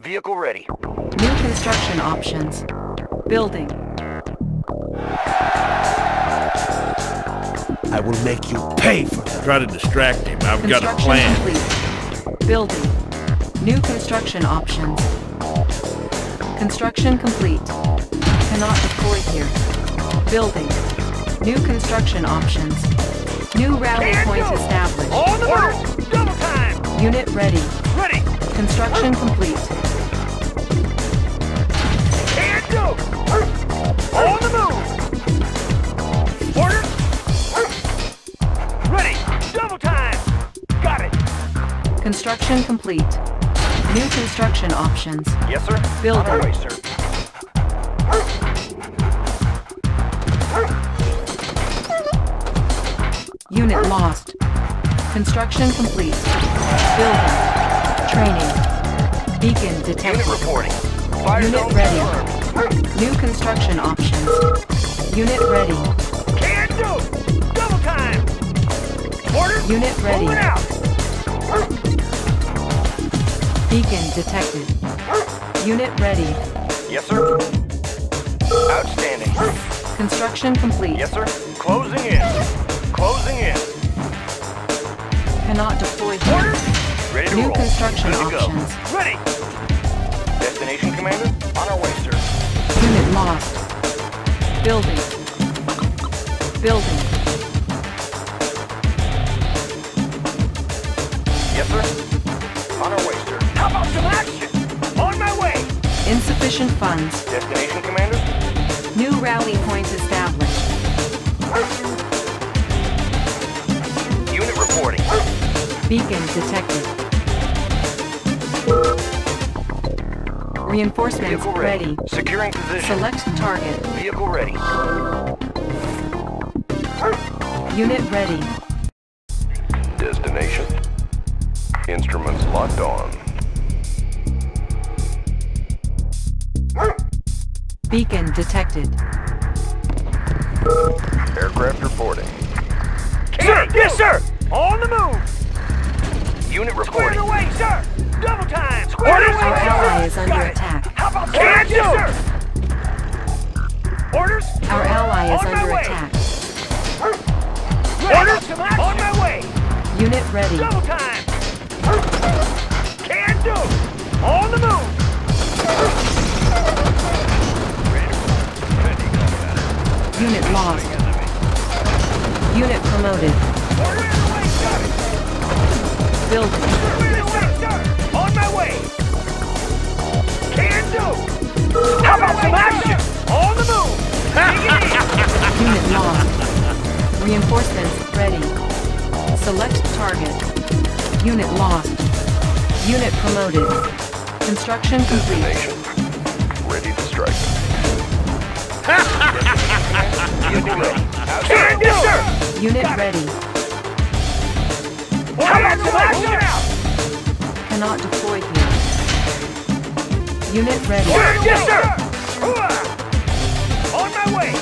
Vehicle ready. New construction options. Building. I will make you pay for that. Try to distract him. I've got a plan. Complete. Building. New construction options. Construction complete. Cannot deploy here. Building. New construction options. New rally points established. On the move! Double time! Unit ready. Ready! Construction complete. And go! On the move! Order! Ready! Double time! Got it! Construction complete. New construction options. Yes, sir. Building. On our way, sir. Unit lost. Construction complete. Building. Training. Beacon detected. Unit reporting. Fire unit ready. Confirmed. New construction options. Unit ready. Can't do it. Double time. Order. Unit ready. Over out. Beacon detected. Unit ready. Yes, sir. Outstanding. Construction complete. Yes, sir. Closing in. Closing in. Cannot deploy here. Order. Ready to roll. New construction options. Ready. Destination, Commander. On our way, sir. Unit lost. Building. Building. Yes, sir. On our way, sir. Action. On my way. Insufficient funds. Destination, Commander. New rally points established. Unit reporting. Beacon detected. Reinforcements vehicle ready. Securing position. Select target. Vehicle ready. Unit ready. Destination. Instruments locked on. Beacon detected. Aircraft reporting. Sir! Yes, sir! On the move! Unit reporting. Squared away, sir! Double time! Squared away, sir! Our ally is under attack. How about that? Yes, sir! Orders? Our ally is under attack. Orders? On my way! Unit ready. Double time! Can do! On the move! Unit lost. Unit promoted. Building. On my way. Can do. How about some action? On the move. Unit lost. Reinforcements ready. Select target. Unit lost. Unit promoted. Construction complete. Ready to strike. Unit ready. Yes, sir. Unit ready. Cannot deploy here. Unit ready. Yes, sir. On my way.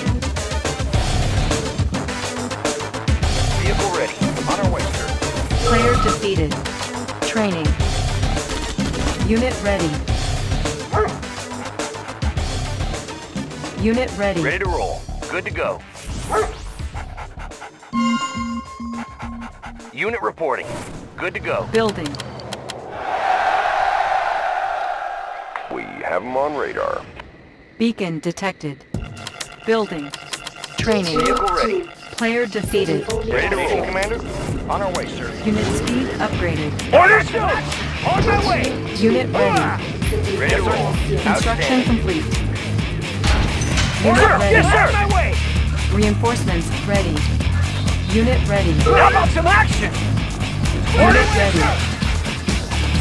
Vehicle ready. On our way, sir. Player defeated. Training. Unit ready. Unit ready. Ready to roll. Good to go. Unit reporting. Good to go. Building. We have them on radar. Beacon detected. Building. Training. Vehicle ready. Player defeated. Ready to roll, Commander. On our way, sir. Unit speed upgraded. Orders! On my way! Unit ready. Ready to roll. Construction complete. Unit ready. Yes, sir. On my way. Reinforcements ready. Unit ready. How about some action? Unit ready.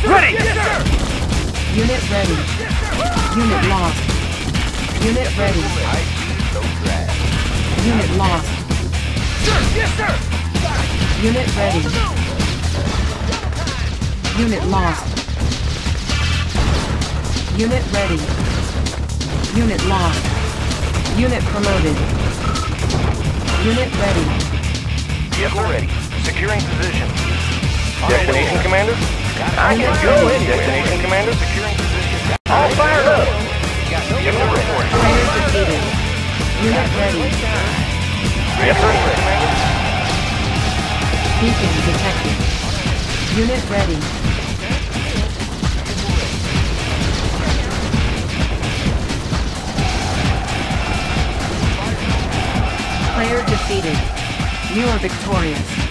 Ready. Yes, sir. Unit ready. Unit lost. Unit ready. Unit lost. Yes, sir. Unit ready. Unit lost. Unit ready. Unit lost. Unit promoted. Unit ready. Vehicle ready. Securing position. Destination, Commander? I can go in. Destination, Commander? Securing position. All fired up. Vehicle ready. Commander defeated. Unit ready. Vehicle ready, Commander. Beacon detected. Unit ready. Player defeated. You are victorious.